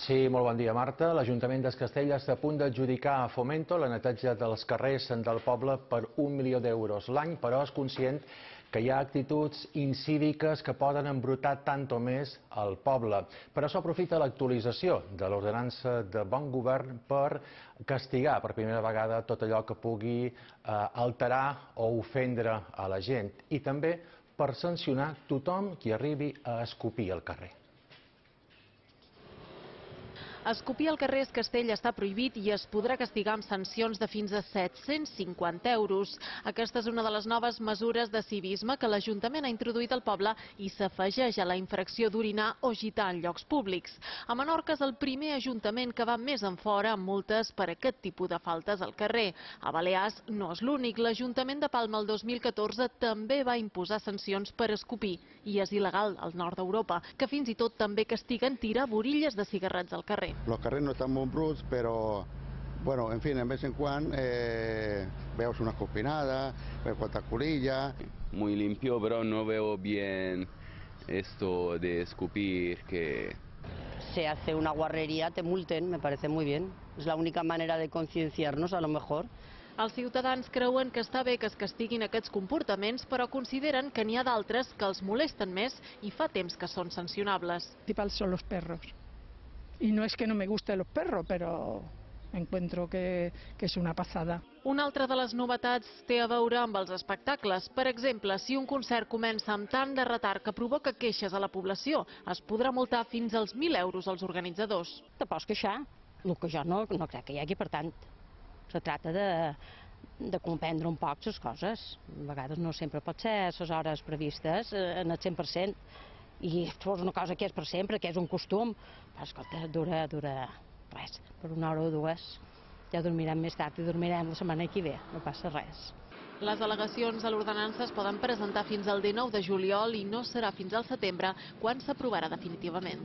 Sí, molt bon dia, Marta. L'Ajuntament d'Escastell està a punt d'adjudicar a Fomento la neteja dels carrers del poble per 1 milió d'euros l'any, però és conscient que hi ha actituds incíviques que poden embrutar tant o més el poble. Per això aprofita l'actualització de l'ordenança de bon govern per castigar per primera vegada tot allò que pugui alterar o ofendre a la gent i també per sancionar tothom qui arribi a escopir al carrer. Escopir al carrer Escastell està prohibit i es podrà castigar amb sancions de fins a 750 euros. Aquesta és una de les noves mesures de civisme que l'Ajuntament ha introduït al poble i s'afegeix a la infracció d'orinar o gitar en llocs públics. A Menorca és el primer ajuntament que va més enfora amb multes per aquest tipus de faltes al carrer. A Balears no és l'únic. L'Ajuntament de Palma el 2014 també va imposar sancions per escopir i és il·legal al nord d'Europa, que fins i tot també castiguen tirar borilles de cigarrets al carrer. Los carreros no están muy brutos, pero bueno, en fin, de vez en cuando vemos unas copinadas, veo cuantas culillas. Muy limpio, pero no veo bien esto de escupir que... Se hace una guarrería, te multen, me parece muy bien. Es la única manera de concienciarnos, a lo mejor. Els ciutadans creuen que està bé que es castiguin aquests comportaments, però consideren que n'hi ha d'altres que els molesten més i fa temps que són sancionables. Tipals són los perros. Y no es que no me gusten los perros, pero encuentro que es una pasada. Una altra de les novetats té a veure amb els espectacles. Per exemple, si un concert comença amb tant de retard que provoca queixes a la població, es podrà multar fins als 1.000 euros als organitzadors. Te pots queixar, el que jo no crec que hi hagi, per tant, se tracta de comprendre un poc les coses. A vegades no sempre pot ser les hores previstes en el 100%, i és una cosa que és per sempre, que és un costum, però escolta, dura res, per 1 hora o 2, ja dormirem més tard i dormirem la setmana que ve, no passa res. Les al·legacions a l'ordenança es poden presentar fins al 19 de juliol i no serà fins al setembre quan s'aprovarà definitivament.